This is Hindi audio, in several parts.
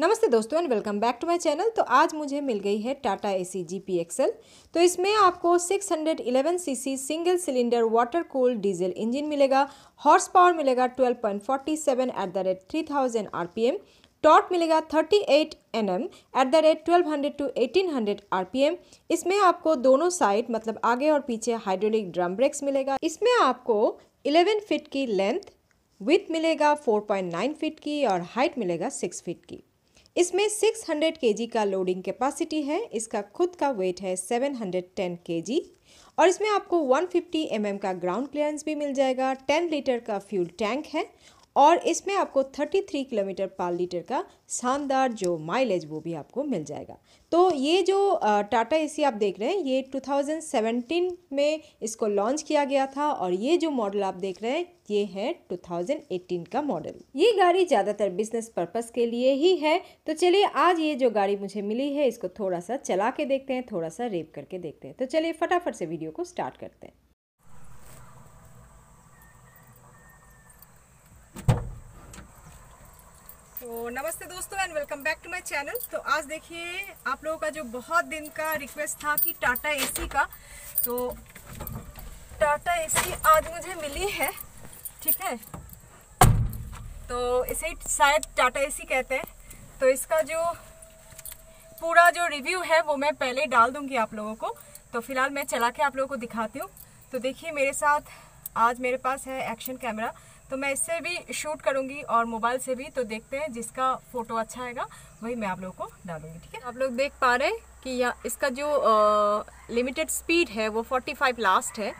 नमस्ते दोस्तों and welcome back to my channel. तो आज मुझे मिल गई है टाटा एसी जीपी एक्सेल। तो इसमें आपको 611 CC single cylinder water cooled diesel engine मिलेगा, हॉर्स पावर मिलेगा 12.47 @ 3000 आरपीएम, टॉर्क मिलेगा 38 Nm @ 1200 टू 1800 RPM। इसमें आपको दोनों साइड मतलब आगे और पीछे हाइड्रोलिक ड्रम ब्रेक्स मिलेगा। इसमें आपको 11 फीट की लेंथ, विड्थ मिलेगा 4.9 फीट की और हाइट मिलेगा 6 फीट की। इसमें 600 kg का लोडिंग कैपेसिटी है। इसका खुद का वेट है 710 kg और इसमें आपको 150 mm का ग्राउंड क्लियरेंस भी मिल जाएगा। 10 लीटर का फ्यूल टैंक है और इसमें आपको 33 किलोमीटर पर लीटर का शानदार जो माइलेज वो भी आपको मिल जाएगा। तो ये जो टाटा एसी आप देख रहे हैं ये 2017 में इसको लॉन्च किया गया था और ये जो मॉडल आप देख रहे हैं ये है 2018 का मॉडल। ये गाड़ी ज़्यादातर बिजनेस पर्पस के लिए ही है। तो चलिए आज ये जो गाड़ी मुझे मिली है इसको थोड़ा सा चला के देखते हैं, थोड़ा सा रेव करके देखते हैं। तो चलिए फटाफट से वीडियो को स्टार्ट करते हैं। तो नमस्ते दोस्तों and welcome back to my channel. तो आज देखिए आप लोगों का जो बहुत दिन का रिक्वेस्ट था कि टाटा एसी का, तो टाटा एसी आज मुझे मिली है। ठीक है, तो इसे शायद टाटा एसी कहते हैं। तो इसका जो पूरा जो रिव्यू है वो मैं पहले डाल दूंगी आप लोगों को। तो फिलहाल मैं चला के आप लोगों को दिखाती हूँ। तो देखिए मेरे साथ आज मेरे पास है एक्शन कैमरा, तो मैं इससे भी शूट करूंगी और मोबाइल से भी। तो देखते हैं जिसका फ़ोटो अच्छा आएगा वही मैं आप लोगों को डालूंगी। ठीक है, आप लोग देख पा रहे हैं कि यह इसका जो लिमिटेड स्पीड है वो 45 लास्ट है।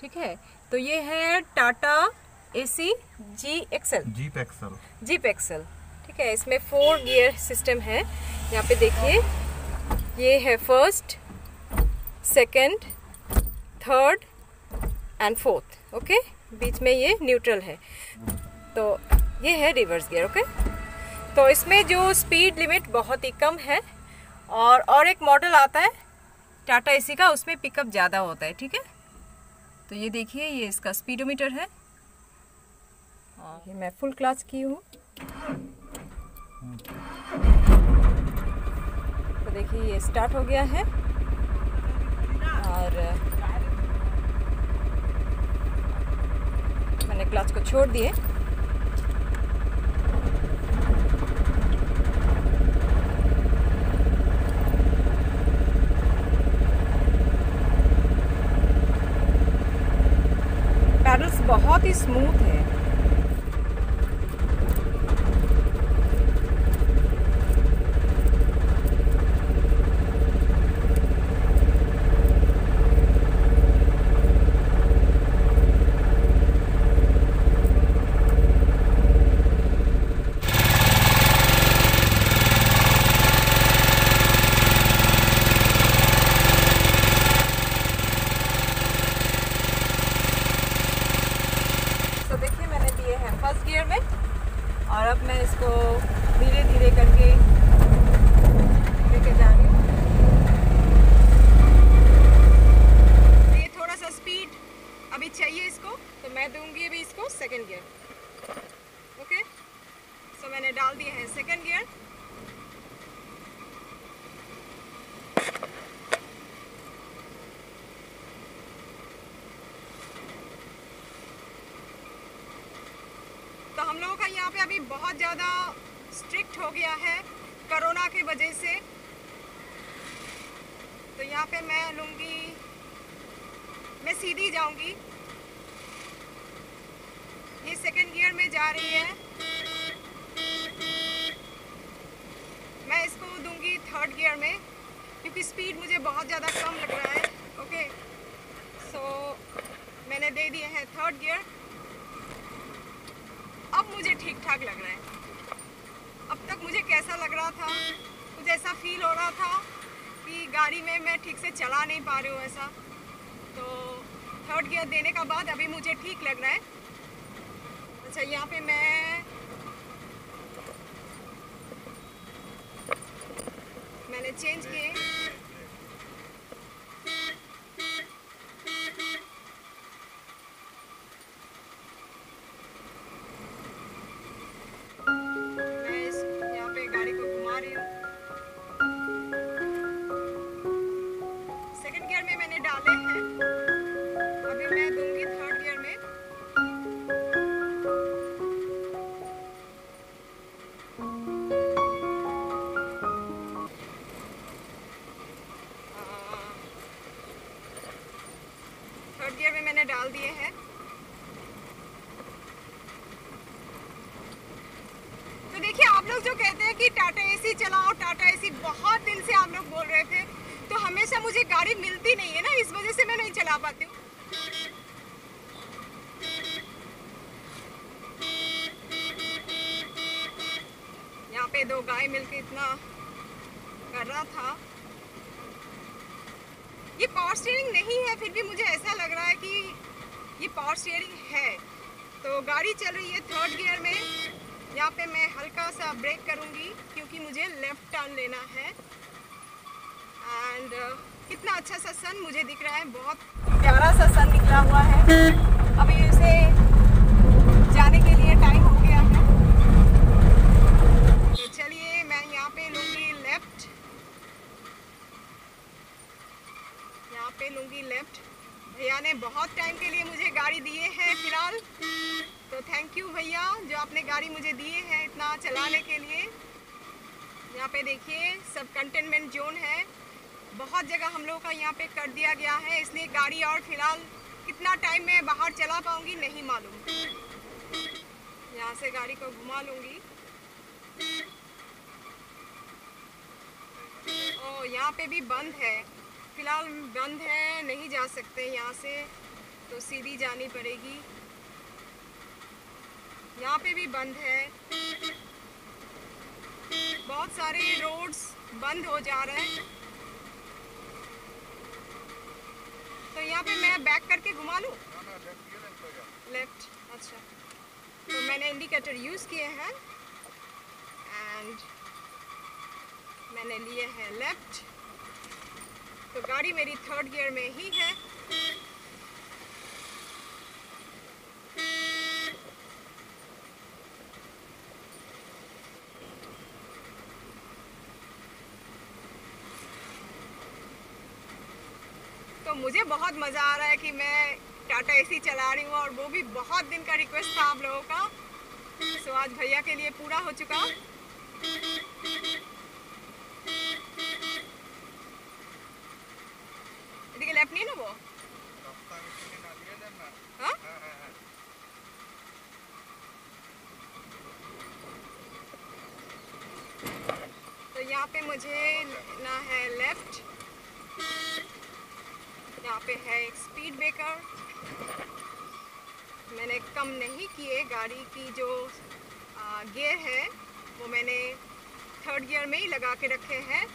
ठीक है, तो ये है टाटा एसी जीप एक्सेल। ठीक है, इसमें 4 गियर सिस्टम है। यहाँ पे देखिए ये है first, second, third and fourth. Okay, बीच में ये न्यूट्रल है। तो ये है रिवर्स गियर। ओके, तो इसमें जो स्पीड लिमिट बहुत ही कम है और एक मॉडल आता है टाटा एसी का उसमें पिकअप ज़्यादा होता है। ठीक है, तो ये देखिए ये इसका स्पीडोमीटर है। ये मैं फुल क्लास की हूँ। तो देखिए ये स्टार्ट हो गया है और मैंने क्लच को छोड़ दिए। पैडल्स बहुत ही स्मूथ है। और अब मैं इसको धीरे धीरे करके लेके जा रही हूँ। ये थोड़ा सा स्पीड अभी चाहिए इसको, तो मैं दूंगी अभी इसको सेकंड गियर। ओके, सो मैंने डाल दिया है सेकंड गियर। हम लोगों का यहाँ पे अभी बहुत ज़्यादा स्ट्रिक्ट हो गया है कोरोना की वजह से। तो यहाँ पे मैं सीधी जाऊँगी। ये सेकंड गियर में जा रही है, मैं इसको दूंगी थर्ड गियर में क्योंकि स्पीड मुझे बहुत ज़्यादा कम लग रहा है। ओके, सो मैंने दे दिया है थर्ड गियर। अब मुझे ठीक ठाक लग रहा है। अब तक मुझे कैसा लग रहा था, मुझे ऐसा फील हो रहा था कि गाड़ी में मैं ठीक से चला नहीं पा रही हूँ ऐसा। तो थर्ड गियर देने के बाद अभी मुझे ठीक लग रहा है। अच्छा, यहाँ पे मैंने चेंज किए। गाड़ी को थर्ड गियर में मैंने डाल दिए हैं। तो देखिए, आप लोग जो कहते हैं कि टाटा एसी चलाओ, टाटा एसी बहुत दिन से आप लोग बोल रहे थे, तो हमेशा मुझे गाड़ी मिलती नहीं है ना, इस वजह से मैं नहीं चला पाती हूँ। यहाँ पे दो गाय मिलके इतना कर रहा था। ये पावर स्टीयरिंग नहीं है, फिर भी मुझे ऐसा लग रहा है कि ये पावर स्टीयरिंग है। तो गाड़ी चल रही है थर्ड गियर में। यहाँ पे मैं हल्का सा ब्रेक करूँगी क्योंकि मुझे लेफ़्ट टर्न लेना है। एंड कितना अच्छा सा सन मुझे दिख रहा है, बहुत प्यारा सा सन निकला हुआ है। अभी उसे जाने के लिए टाइम हो गया है, तो चलिए मैं यहाँ पे लूँगी लेफ़्ट, यहाँ पे लूँगी लेफ़्ट। भैया ने बहुत टाइम के लिए मुझे गाड़ी दिए है फिलहाल, तो थैंक यू भैया जो आपने गाड़ी मुझे दिए है इतना चलाने के लिए। यहाँ पे देखिए सब कंटेनमेंट जोन है, बहुत जगह हम लोगों का यहाँ पे कर दिया गया है, इसलिए गाड़ी और फिलहाल कितना टाइम मैं बाहर चला पाऊँगी नहीं मालूम। यहाँ से गाड़ी को घुमा लूँगी। ओ यहाँ पे भी बंद है, फिलहाल बंद है, नहीं जा सकते यहाँ से, तो सीधी जानी पड़ेगी। यहाँ पे भी बंद है, बहुत सारे रोड्स बंद हो जा रहे हैं। तो यहाँ पे मैं बैक करके घुमा लूँ लेफ्ट। अच्छा, तो मैंने इंडिकेटर यूज़ किए हैं एंड मैंने लिए हैं लेफ्ट। तो गाड़ी मेरी थर्ड गियर में ही है। तो मुझे बहुत मज़ा आ रहा है कि मैं टाटा एसी चला रही हूँ, और वो भी बहुत दिन का रिक्वेस्ट था आप लोगों का, सो आज भैया के लिए पूरा हो चुका। देखिए लेफ्ट नहीं ना वो, हाँ? तो यहाँ पे मुझे ना है लेफ्ट। यहाँ पे है एक स्पीड ब्रेकर, मैंने कम नहीं किए, गाड़ी की जो गियर है वो मैंने थर्ड गियर में ही लगा के रखे हैं।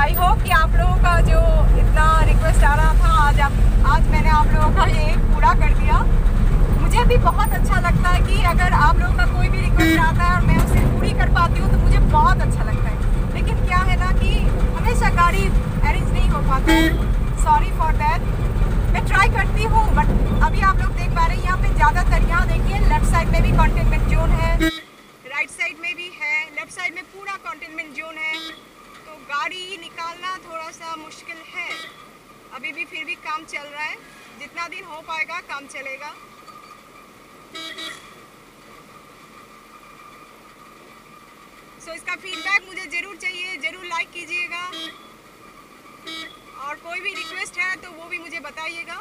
आई होप कि आप लोगों का जो इतना रिक्वेस्ट आ रहा था, आज मैंने आप लोगों का ये पूरा कर दिया। मुझे भी बहुत अच्छा लगता है कि अगर आप लोगों का कोई भी रिक्वेस्ट आता है और मैं उसे पूरी कर पाती हूँ तो मुझे बहुत अच्छा लगता है। लेकिन क्या है ना कि हमेशा गाड़ी अरेंज नहीं हो पाता है, सॉरी फॉर दैट। मैं ट्राई करती हूँ बट अभी आप लोग देख पा रहे हैं यहाँ पर ज़्यादातर, यहाँ देखिए लेफ्ट साइड में भी कंटेनमेंट जोन है, राइट साइड में भी है, लेफ्ट साइड में पूरा कंटेनमेंट जोन है, तो गाड़ी निकालना थोड़ा सा मुश्किल है अभी भी। फिर भी काम चल रहा है, जितना दिन हो पाएगा काम चलेगा। सो इसका फीडबैक मुझे ज़रूर चाहिए, ज़रूर लाइक कीजिएगा, और कोई भी रिक्वेस्ट है तो वो भी मुझे बताइएगा।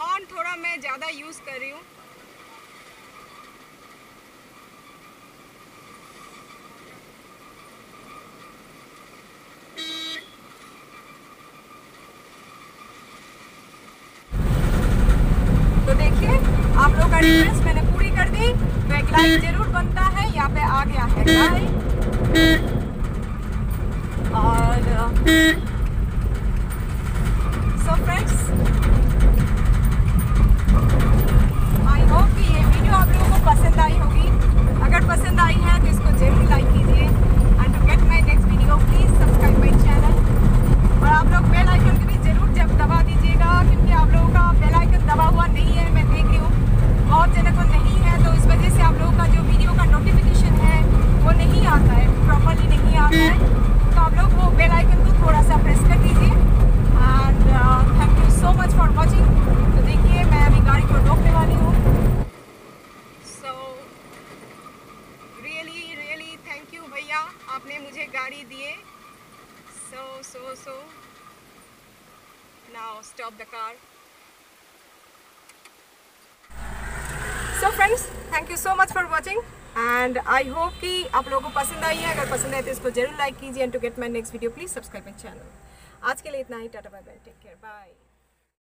हॉर्न थोड़ा मैं ज़्यादा यूज़ कर रही हूँ। आप लोग का रिक्वेस्ट मैंने पूरी कर दी, तो एक लाइक जरूर बनता है। यहाँ पे आ गया है लाइक, और फ्रेंड्स, आई होप कि ये वीडियो आप लोगों को पसंद आई होगी। अगर पसंद आई है तो इसको जरूर लाइक कीजिए and to get my next video please subscribe my channel. और आप लोग बेल आइकन को भी जरूर जब दबा दीजिएगा, क्योंकि आप लोगों का बेल आइकन दबा हुआ नहीं है, मैं देख रही हूँ बहुत जनों को नहीं है, तो इस वजह से आप लोगों का जो वीडियो का नोटिफिकेशन है वो नहीं आता है, प्रॉपरली नहीं आता है। तो आप लोग वो बेल आइकन को थोड़ा सा प्रेस कर दीजिए and thank you so much for watching. तो देखिए मैं अभी गाड़ी को रोकने वाली हूँ। सो रियली थैंक यू भैया, आपने मुझे गाड़ी दिए। So now stop the car. So friends, thank you so much for watching and I hope कि आप लोगों को पसंद आई है। अगर पसंद आए तो इसको जरूर लाइक कीजिए and to get my next video please subscribe my channel. आज के लिए इतना ही, Tata bye bye, take care, bye.